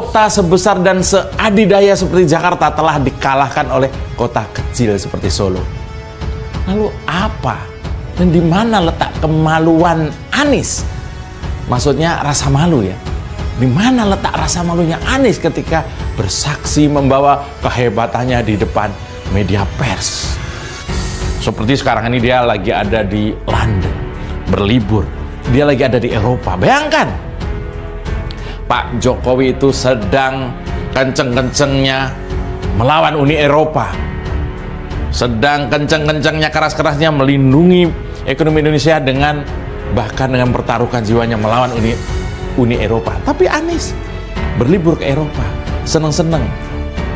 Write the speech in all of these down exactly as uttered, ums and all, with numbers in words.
Kota sebesar dan seadidaya seperti Jakarta telah dikalahkan oleh kota kecil seperti Solo. Lalu apa dan di mana letak kemaluan Anies? Maksudnya rasa malu ya. Di mana letak rasa malunya Anies ketika bersaksi membawa kehebatannya di depan media pers? Seperti sekarang ini dia lagi ada di London, berlibur. Dia lagi ada di Eropa. Bayangkan, Pak Jokowi itu sedang kenceng-kencengnya melawan Uni Eropa. Sedang kenceng-kencengnya, keras-kerasnya melindungi ekonomi Indonesia dengan bahkan dengan pertaruhkan jiwanya melawan Uni Eropa. Uni Eropa, tapi Anies berlibur ke Eropa, seneng-seneng,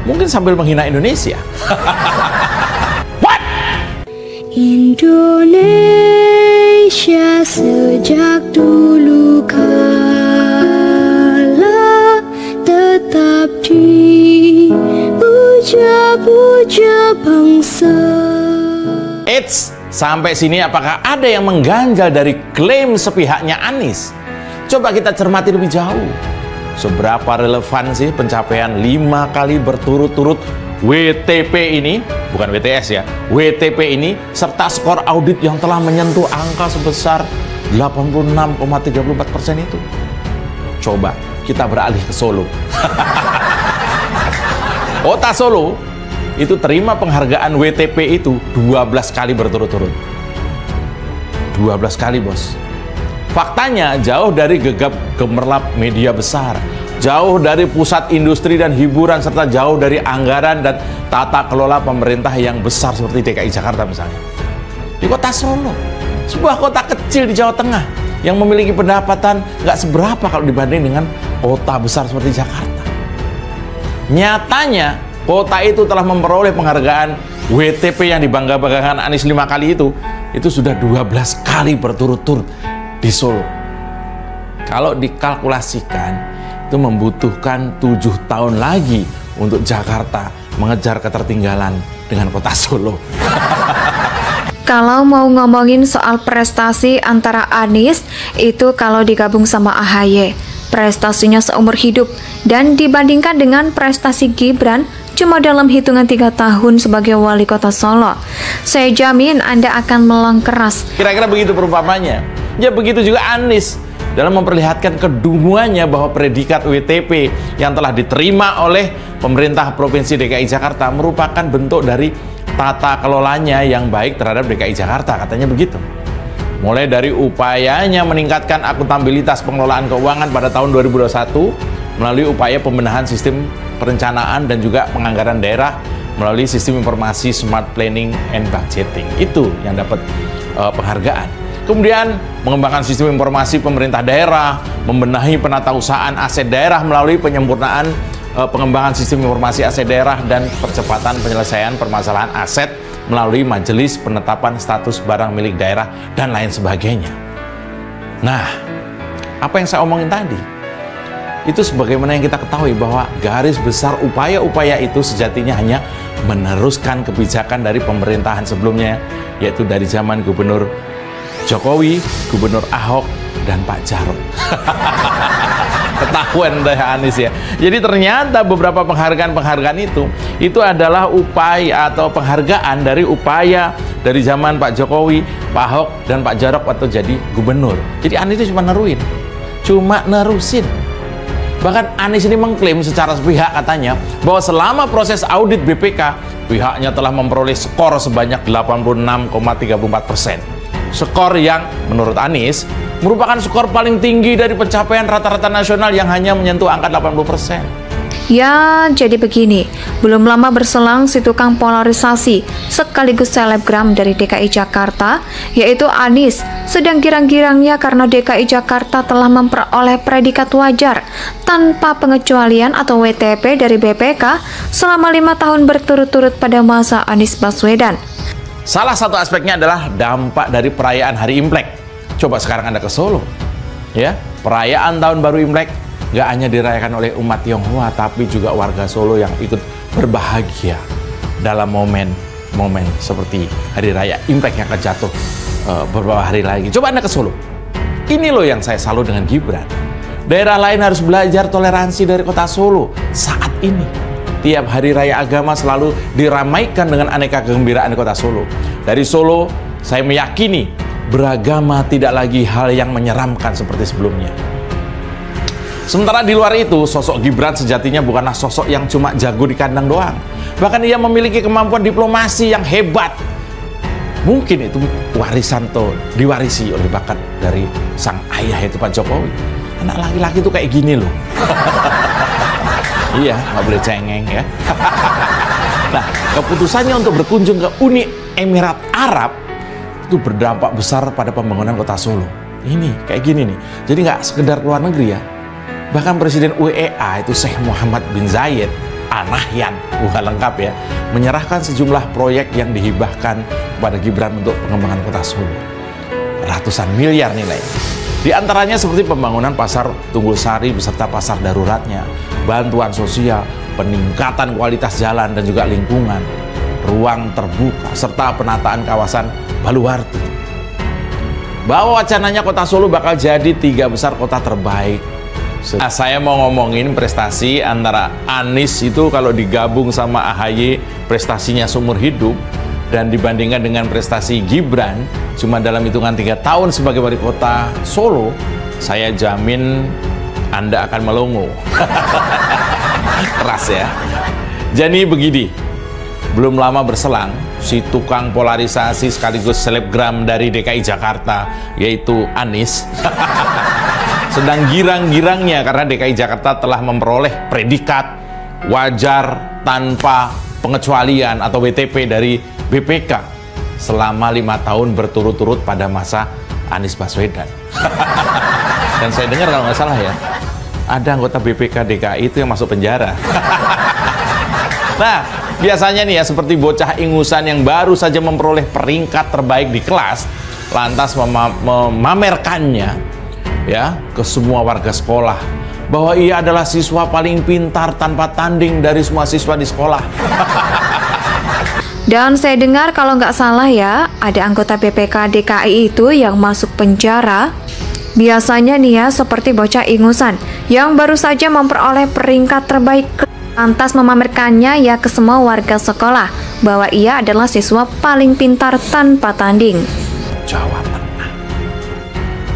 mungkin sambil menghina Indonesia. What? Indonesia sejak dulu kala tetap dipuja-puja bangsa. Eits, sampai sini apakah ada yang mengganjal dari klaim sepihaknya Anies? Coba kita cermati lebih jauh. Seberapa relevan sih pencapaian lima kali berturut-turut W T P ini, bukan W T S ya, W T P ini, serta skor audit yang telah menyentuh angka sebesar delapan puluh enam koma tiga puluh empat persen itu. Coba kita beralih ke Solo. Kota Solo itu terima penghargaan W T P itu dua belas kali berturut-turut. dua belas kali, bos. Faktanya jauh dari gegap gemerlap media besar, jauh dari pusat industri dan hiburan, serta jauh dari anggaran dan tata kelola pemerintah yang besar seperti D K I Jakarta misalnya. Di kota Solo, sebuah kota kecil di Jawa Tengah yang memiliki pendapatan nggak seberapa kalau dibanding dengan kota besar seperti Jakarta. Nyatanya kota itu telah memperoleh penghargaan W T P yang dibangga-banggakan Anies lima kali itu, itu sudah dua belas kali berturut-turut di Solo. Kalau dikalkulasikan itu membutuhkan tujuh tahun lagi untuk Jakarta mengejar ketertinggalan dengan kota Solo. Kalau mau ngomongin soal prestasi antara Anies itu kalau digabung sama A H Y, prestasinya seumur hidup, dan dibandingkan dengan prestasi Gibran cuma dalam hitungan tiga tahun sebagai wali kota Solo, saya jamin Anda akan melong keras. Kira-kira begitu perumpamannya. Ya begitu juga Anies dalam memperlihatkan kedunguannya bahwa predikat W T P yang telah diterima oleh pemerintah Provinsi D K I Jakarta merupakan bentuk dari tata kelolanya yang baik terhadap D K I Jakarta, katanya begitu. Mulai dari upayanya meningkatkan akuntabilitas pengelolaan keuangan pada tahun dua ribu dua puluh satu melalui upaya pembenahan sistem perencanaan dan juga penganggaran daerah melalui sistem informasi smart planning and budgeting, itu yang dapat uh, penghargaan. Kemudian mengembangkan sistem informasi pemerintah daerah, membenahi penatausahaan aset daerah melalui penyempurnaan uh, pengembangan sistem informasi aset daerah dan percepatan penyelesaian permasalahan aset melalui majelis penetapan status barang milik daerah dan lain sebagainya. Nah, apa yang saya omongin tadi itu sebagaimana yang kita ketahui bahwa garis besar upaya-upaya itu sejatinya hanya meneruskan kebijakan dari pemerintahan sebelumnya, yaitu dari zaman Gubernur Jokowi, Gubernur Ahok, dan Pak Jarot. Ketahuan deh Anies ya. Jadi ternyata beberapa penghargaan-penghargaan itu itu adalah upaya atau penghargaan dari upaya dari zaman Pak Jokowi, Pak Ahok, dan Pak Jarot atau jadi gubernur. Jadi Anies itu cuma neruin, cuma nerusin. Bahkan Anies ini mengklaim secara sepihak katanya bahwa selama proses audit B P K, pihaknya telah memperoleh skor sebanyak delapan puluh enam koma tiga puluh empat persen. Skor yang menurut Anies merupakan skor paling tinggi dari pencapaian rata-rata nasional yang hanya menyentuh angka delapan puluh persen. Ya, jadi begini, belum lama berselang si tukang polarisasi sekaligus selebgram dari D K I Jakarta, yaitu Anies, sedang girang-girangnya karena D K I Jakarta telah memperoleh predikat wajar tanpa pengecualian atau W T P dari B P K selama lima tahun berturut-turut pada masa Anies Baswedan. Salah satu aspeknya adalah dampak dari perayaan Hari Imlek. Coba sekarang Anda ke Solo, ya, perayaan Tahun Baru Imlek nggak hanya dirayakan oleh umat Tionghoa, tapi juga warga Solo yang ikut berbahagia dalam momen-momen seperti Hari Raya Imlek yang akan jatuh uh, beberapa hari lagi. Coba Anda ke Solo. Ini loh yang saya salut dengan Gibran. Daerah lain harus belajar toleransi dari kota Solo saat ini. Tiap hari raya agama selalu diramaikan dengan aneka kegembiraan di kota Solo. Dari Solo, saya meyakini beragama tidak lagi hal yang menyeramkan seperti sebelumnya. Sementara di luar itu, sosok Gibran sejatinya bukanlah sosok yang cuma jago di kandang doang. Bahkan ia memiliki kemampuan diplomasi yang hebat. Mungkin itu warisan tuh diwarisi oleh bakat dari sang ayah yaitu Pak Jokowi. Anak laki-laki tuh kayak gini loh. Iya, nggak boleh cengeng ya. Nah, keputusannya untuk berkunjung ke Uni Emirat Arab itu berdampak besar pada pembangunan kota Solo. Ini kayak gini nih. Jadi nggak sekedar luar negeri ya. Bahkan Presiden U E A itu Sheikh Muhammad bin Zayed Al Nahyan, wah lengkap ya, menyerahkan sejumlah proyek yang dihibahkan kepada Gibran untuk pengembangan kota Solo. Ratusan miliar nilai. Di antaranya seperti pembangunan pasar Tunggul Sari beserta pasar daruratnya, bantuan sosial, peningkatan kualitas jalan dan juga lingkungan, ruang terbuka, serta penataan kawasan Baluwarti. Bahwa wacananya kota Solo bakal jadi tiga besar kota terbaik. Nah, saya mau ngomongin prestasi antara Anies itu kalau digabung sama A H Y prestasinya seumur hidup dan dibandingkan dengan prestasi Gibran cuma dalam hitungan tiga tahun sebagai wali kota Solo, saya jamin Anda akan melongo. Keras ya. Jadi begini, belum lama berselang si tukang polarisasi sekaligus selebgram dari D K I Jakarta yaitu Anies sedang girang-girangnya karena D K I Jakarta telah memperoleh predikat wajar tanpa pengecualian atau W T P dari B P K selama lima tahun berturut-turut pada masa Anies Baswedan. Dan saya dengar kalau nggak salah ya, ada anggota B P K D K I itu yang masuk penjara. Nah, biasanya nih ya seperti bocah ingusan yang baru saja memperoleh peringkat terbaik di kelas, lantas mem- memamerkannya ya ke semua warga sekolah bahwa ia adalah siswa paling pintar tanpa tanding dari semua siswa di sekolah. Dan saya dengar kalau nggak salah ya, ada anggota B P K D K I itu yang masuk penjara. Biasanya nih ya seperti bocah ingusan yang baru saja memperoleh peringkat terbaik, lantas memamerkannya ya ke semua warga sekolah bahwa ia adalah siswa paling pintar tanpa tanding. Jawaban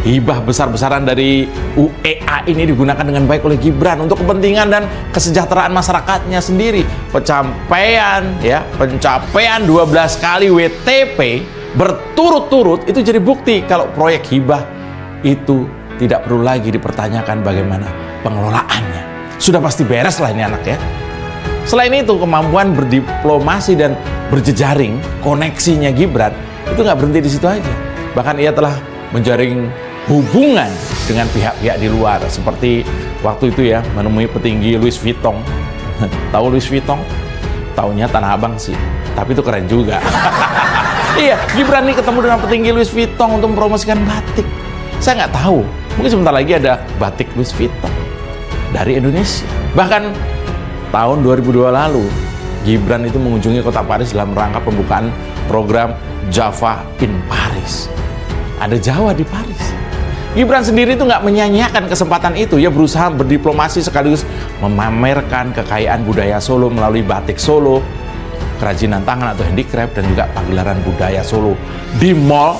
hibah besar-besaran dari U E A ini digunakan dengan baik oleh Gibran untuk kepentingan dan kesejahteraan masyarakatnya sendiri. Pencapaian ya, pencapaian dua belas kali W T P berturut-turut itu jadi bukti kalau proyek hibah itu tidak perlu lagi dipertanyakan bagaimana pengelolaannya. Sudah pasti beres lah ini anak ya. Selain itu, kemampuan berdiplomasi dan berjejaring koneksinya Gibran itu nggak berhenti di situ aja. Bahkan ia telah menjaring hubungan dengan pihak-pihak di luar seperti waktu itu ya menemui petinggi Louis Vuitton. Tahu Louis Vuitton? Taunya Tanah Abang sih, tapi itu keren juga. Iya, Gibran nih ketemu dengan petinggi Louis Vuitton untuk mempromosikan batik. Saya nggak tahu, mungkin sebentar lagi ada batik Louis Vuitton dari Indonesia. Bahkan tahun dua ribu dua lalu Gibran itu mengunjungi kota Paris dalam rangka pembukaan program Java in Paris. Ada Jawa di Paris. Gibran sendiri itu nggak menyanyiakan kesempatan itu. Ia berusaha berdiplomasi sekaligus memamerkan kekayaan budaya Solo melalui batik Solo, kerajinan tangan atau handicraft, dan juga pagelaran budaya Solo di mall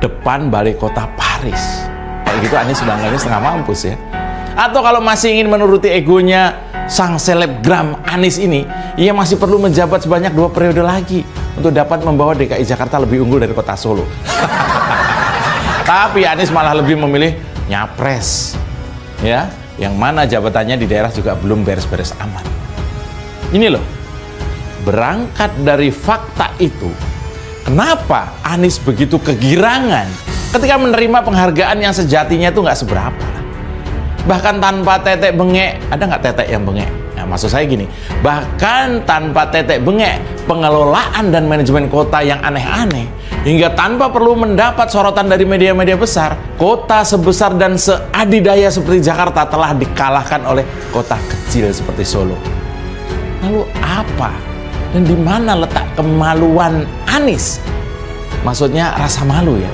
depan balai kota Paris. Kayak gitu Anies bangganya setengah mampus ya. Atau kalau masih ingin menuruti egonya sang selebgram Anies ini, ia masih perlu menjabat sebanyak dua periode lagi untuk dapat membawa D K I Jakarta lebih unggul dari kota Solo. Tapi Anies malah lebih memilih nyapres, ya, yang mana jabatannya di daerah juga belum beres-beres aman. Ini loh, berangkat dari fakta itu, kenapa Anies begitu kegirangan ketika menerima penghargaan yang sejatinya itu nggak seberapa. Bahkan tanpa tetek bengek, ada nggak tetek yang bengek? Nah, maksud saya gini, bahkan tanpa tetek bengek, pengelolaan dan manajemen kota yang aneh-aneh, hingga tanpa perlu mendapat sorotan dari media-media besar, kota sebesar dan seadidaya seperti Jakarta telah dikalahkan oleh kota kecil seperti Solo. Lalu apa dan di mana letak kemaluan Anies? Maksudnya rasa malu ya.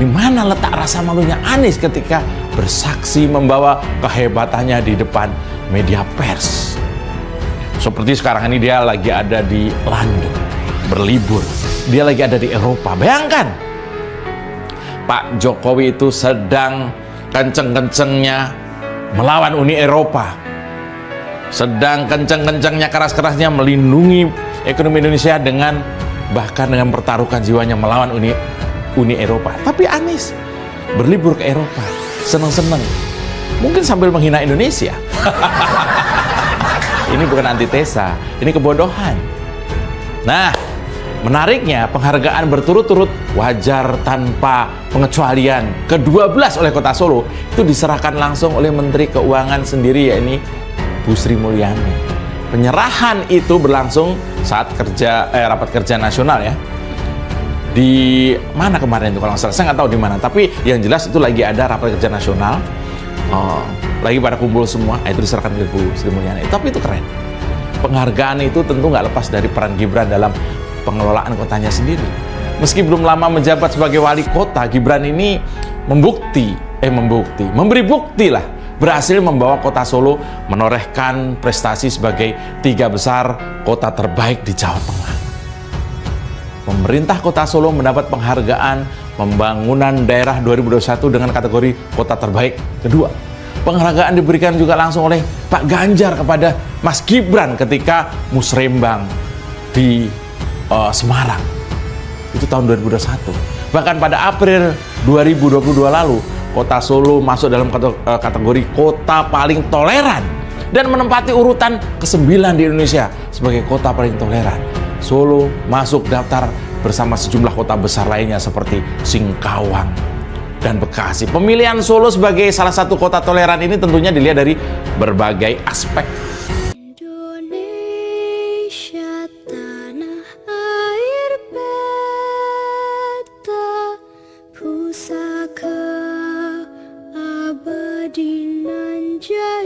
Di mana letak rasa malunya Anies ketika bersaksi membawa kehebatannya di depan media pers. Seperti sekarang ini dia lagi ada di London, berlibur. Dia lagi ada di Eropa. Bayangkan, Pak Jokowi itu sedang kenceng-kencengnya melawan Uni Eropa. Sedang kenceng-kencengnya, keras-kerasnya melindungi ekonomi Indonesia dengan bahkan dengan pertaruhkan jiwanya melawan Uni, Uni Eropa. Tapi Anies berlibur ke Eropa, seneng-seneng. Mungkin sambil menghina Indonesia. Ini bukan antitesa, ini kebodohan. Nah, menariknya penghargaan berturut-turut wajar tanpa pengecualian kedua belas oleh Kota Solo itu diserahkan langsung oleh Menteri Keuangan sendiri, yakni Bu Sri Mulyani. Penyerahan itu berlangsung saat kerja eh, rapat kerja nasional ya. Di mana kemarin itu kalau nggak salah, saya nggak tahu di mana. Tapi yang jelas itu lagi ada rapat kerja nasional. Oh, lagi pada kumpul semua, eh, itu diserahkan ke Bu Sri Mulyani. Tapi itu keren. Penghargaan itu tentu nggak lepas dari peran Gibran dalam pengelolaan kotanya sendiri. Meski belum lama menjabat sebagai wali kota, Gibran ini membukti, eh membukti, memberi bukti lah, berhasil membawa Kota Solo menorehkan prestasi sebagai tiga besar kota terbaik di Jawa Tengah. Pemerintah Kota Solo mendapat penghargaan Pembangunan Daerah dua ribu dua puluh satu dengan kategori Kota Terbaik kedua. Penghargaan diberikan juga langsung oleh Pak Ganjar kepada Mas Gibran ketika musrembang di uh, Semarang. Itu tahun dua ribu dua puluh satu. Bahkan pada April dua ribu dua puluh dua lalu, Kota Solo masuk dalam kategori kota paling toleran dan menempati urutan kesembilan di Indonesia sebagai kota paling toleran. Solo masuk daftar bersama sejumlah kota besar lainnya seperti Singkawang dan Bekasi. Pemilihan Solo sebagai salah satu kota toleran ini tentunya dilihat dari berbagai aspek. Indonesia, tanah air beta, pusaka abadi nan jaya.